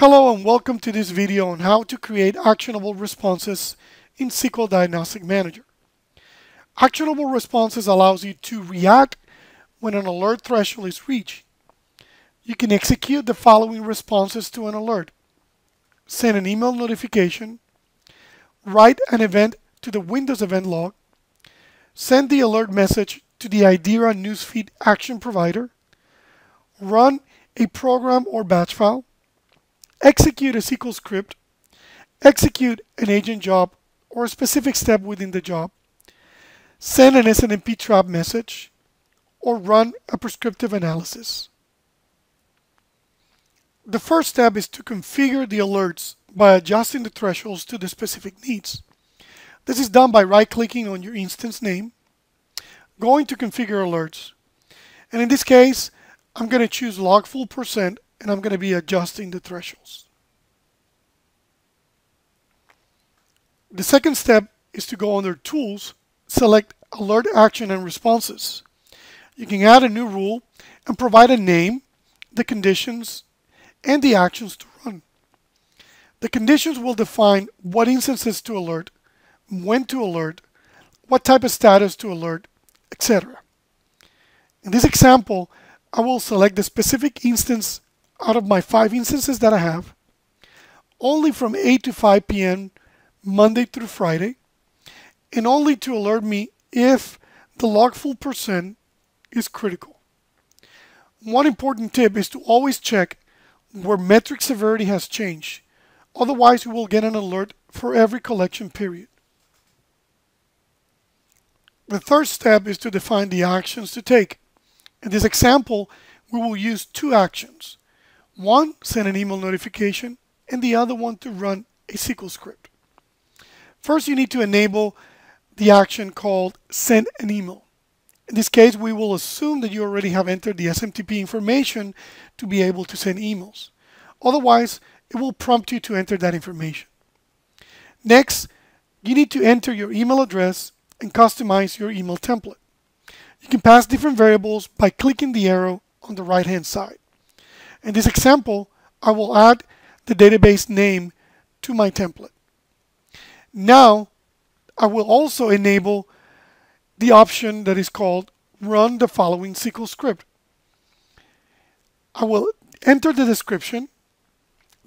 Hello and welcome to this video on how to create actionable responses in SQL Diagnostic Manager. Actionable responses allows you to react when an alert threshold is reached. You can execute the following responses to an alert. Send an email notification. Write an event to the Windows event log. Send the alert message to the IDERA newsfeed action provider. Run a program or batch file. Execute a SQL script, execute an agent job or a specific step within the job, send an SNMP trap message, or run a prescriptive analysis. The first step is to configure the alerts by adjusting the thresholds to the specific needs. This is done by right-clicking on your instance name, going to Configure Alerts, and in this case, I'm going to choose log full percent and I'm going to be adjusting the thresholds. The second step is to go under Tools, select Alert Action and Responses. You can add a new rule and provide a name, the conditions, and the actions to run. The conditions will define what instances to alert, when to alert, what type of status to alert, etc. In this example, I will select the specific instance out of my 5 instances that I have, only from 8 to 5 p.m. Monday through Friday, and only to alert me if the log full percent is critical. One important tip is to always check where metric severity has changed, otherwise you will get an alert for every collection period. The third step is to define the actions to take. In this example, we will use 2 actions. One, send an email notification, and the other one to run a SQL script. First, you need to enable the action called send an email. In this case, we will assume that you already have entered the SMTP information to be able to send emails. Otherwise, it will prompt you to enter that information. Next, you need to enter your email address and customize your email template. You can pass different variables by clicking the arrow on the right-hand side. In this example, I will add the database name to my template. Now, I will also enable the option that is called Run the Following SQL Script. I will enter the description,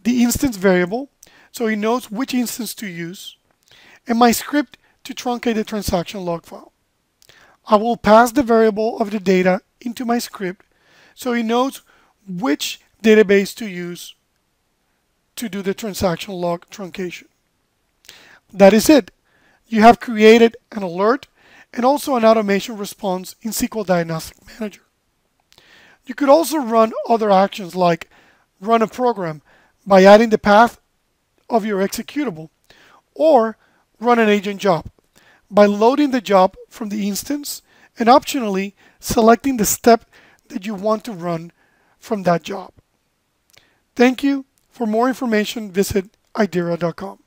the instance variable, so it knows which instance to use, and my script to truncate the transaction log file. I will pass the variable of the data into my script, so it knows which database to use to do the transaction log truncation. That is it. You have created an alert and also an automation response in SQL Diagnostic Manager. You could also run other actions like run a program by adding the path of your executable, or run an agent job by loading the job from the instance and optionally selecting the step that you want to run from that job. Thank you. For more information, visit IDERA.com.